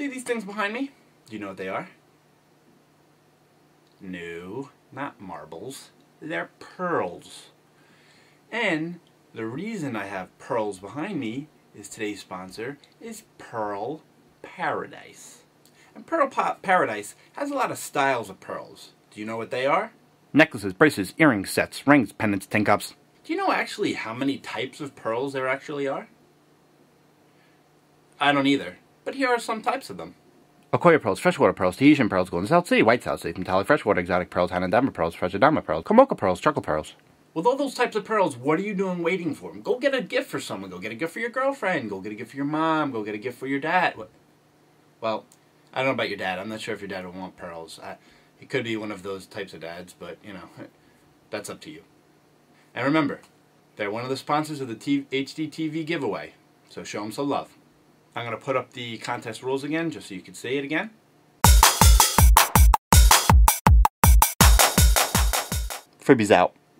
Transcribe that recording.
See these things behind me? Do you know what they are? No, not marbles. They're pearls. And the reason I have pearls behind me is today's sponsor is Pearl Paradise. And Pearl Paradise has a lot of styles of pearls. Do you know what they are? Necklaces, braces, earrings, sets, rings, pendants, tin cups. Do you know actually how many types of pearls there actually are? I don't either, but here are some types of them. Akoya pearls, freshwater pearls, Tahitian pearls, Golden South Sea, White South Sea, metallic freshwater, exotic pearls, Hanadama pearls, Freshadama pearls, Komoka pearls, Chuckle pearls. With all those types of pearls, what are you doing waiting for them? Go get a gift for someone. Go get a gift for your girlfriend. Go get a gift for your mom. Go get a gift for your dad. Well, I don't know about your dad. I'm not sure if your dad will want pearls. He could be one of those types of dads, but, you know, that's up to you. And remember, they're one of the sponsors of the HDTV giveaway, so show them some love. I'm going to put up the contest rules again, just so you can see it again. Freebies out.